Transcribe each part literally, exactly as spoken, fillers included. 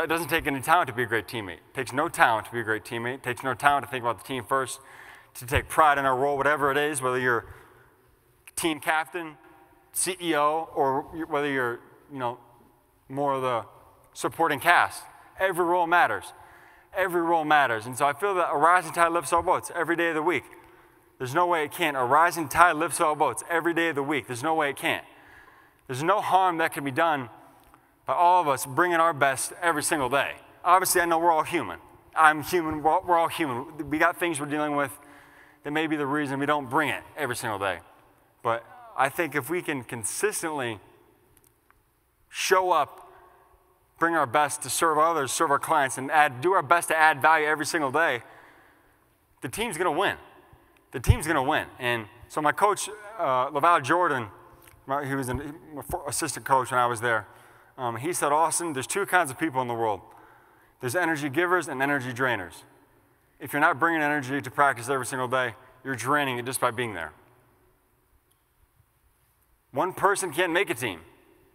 No, it doesn't take any talent to be a great teammate. It takes no talent to be a great teammate. It takes no talent to think about the team first, to take pride in our role, whatever it is, whether you're team captain, C E O, or whether you're, you know, more of the supporting cast. Every role matters. Every role matters. And so I feel that a rising tide lifts all boats every day of the week. There's no way it can't. A rising tide lifts all boats every day of the week. There's no way it can't. There's no harm that can be done by all of us bringing our best every single day. Obviously, I know we're all human. I'm human. We're all, we're all human. We got things we're dealing with that may be the reason we don't bring it every single day. But I think if we can consistently show up, bring our best to serve others, serve our clients, and add, do our best to add value every single day, the team's going to win. The team's going to win. And so my coach, uh, LaValle Jordan, he was an assistant coach when I was there, um, he said, Austin, there's two kinds of people in the world. There's energy givers and energy drainers. If you're not bringing energy to practice every single day, you're draining it just by being there. One person can't make a team.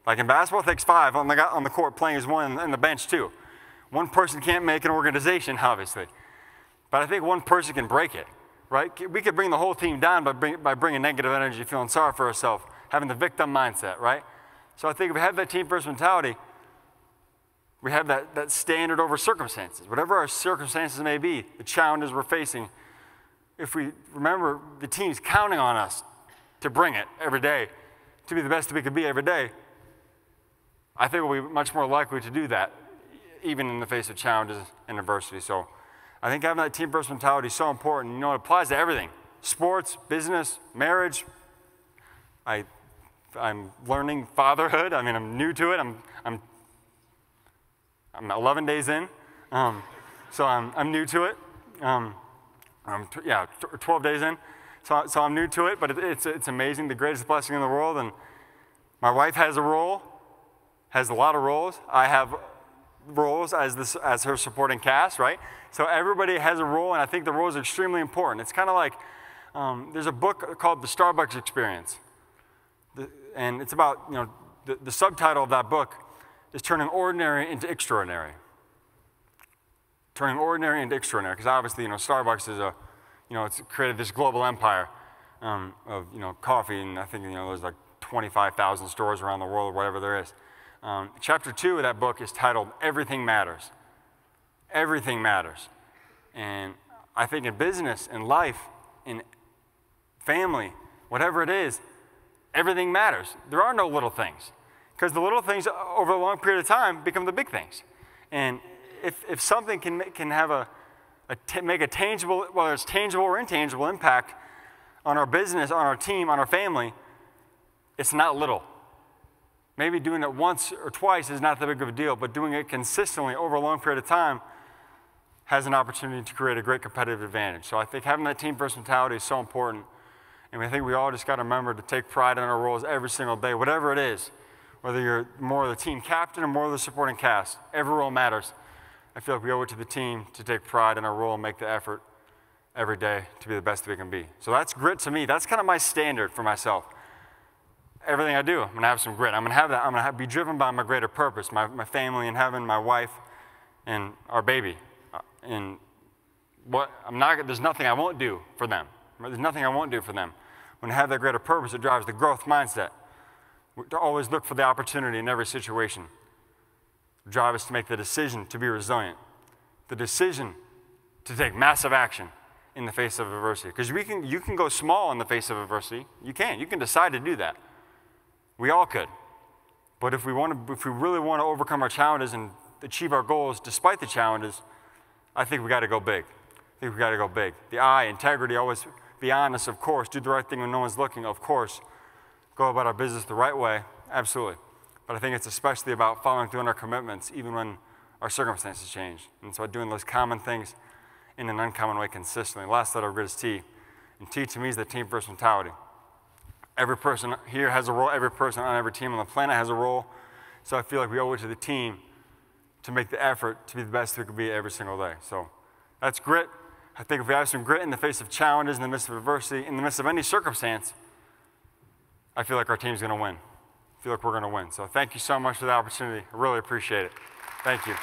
Like in basketball, it takes five on the, on the court playing as one and the bench too. One person can't make an organization, obviously. But I think one person can break it, right? We could bring the whole team down by, bring, by bringing negative energy, feeling sorry for ourselves, having the victim mindset, right? So I think if we have that team first mentality, we have that, that standard over circumstances. Whatever our circumstances may be, the challenges we're facing, if we remember the team's counting on us to bring it every day, to be the best we could be every day, I think we'll be much more likely to do that, even in the face of challenges and adversity. So I think having that team first mentality is so important. You know, it applies to everything. Sports, business, marriage. I, I'm learning fatherhood. I mean, I'm new to it. I'm, I'm I'm eleven days in, um, so I'm, I'm new to it. Um, I'm t yeah, t twelve days in, so, so I'm new to it, but it, it's, it's amazing, the greatest blessing in the world. And my wife has a role, has a lot of roles. I have roles as, this, as her supporting cast, right? So everybody has a role, and I think the roles are extremely important. It's kind of like, um, there's a book called The Starbucks Experience, the, and it's about, you know, the, the subtitle of that book is turning ordinary into extraordinary. Turning ordinary into extraordinary, because obviously, you know, Starbucks is a, you know, it's created this global empire um, of, you know, coffee, and I think, you know, there's like twenty-five thousand stores around the world, whatever there is. Um, chapter two of that book is titled, Everything Matters. Everything matters. And I think in business, in life, in family, whatever it is, everything matters. There are no little things. Because the little things over a long period of time become the big things. And if, if something can make, can have a, a t make a tangible, whether it's tangible or intangible impact on our business, on our team, on our family, it's not little. Maybe doing it once or twice is not that big of a deal, but doing it consistently over a long period of time has an opportunity to create a great competitive advantage. So I think having that team first mentality is so important. And I think we all just got to remember to take pride in our roles every single day, whatever it is. Whether you're more of the team captain or more of the supporting cast, every role matters. I feel like we owe it to the team to take pride in our role and make the effort every day to be the best we can be. So that's grit to me. That's kind of my standard for myself. Everything I do, I'm going to have some grit. I'm going to have that. I'm going to be driven by my greater purpose, my, my family and heaven, my wife and our baby. And what I'm not, there's nothing I won't do for them. There's nothing I won't do for them. When I have that greater purpose, it drives the growth mindset. To always look for the opportunity in every situation. Drive us to make the decision to be resilient. The decision to take massive action in the face of adversity. Because we can, you can go small in the face of adversity. You can. You can decide to do that. We all could. But if we want to, if we really want to overcome our challenges and achieve our goals despite the challenges, I think we got to go big. I think we got to go big. The I, integrity, always be honest, of course. Do the right thing when no one's looking, of course. Go about our business the right way, absolutely. But I think it's especially about following through on our commitments, even when our circumstances change. And so doing those common things in an uncommon way consistently. Last letter of grit is T. And T to me is the team first mentality. Every person here has a role. Every person on every team on the planet has a role. So I feel like we owe it to the team to make the effort to be the best we could be every single day. So that's grit. I think if we have some grit in the face of challenges, in the midst of adversity, in the midst of any circumstance, I feel like our team's going to win. I feel like we're going to win. So thank you so much for the opportunity. I really appreciate it. Thank you.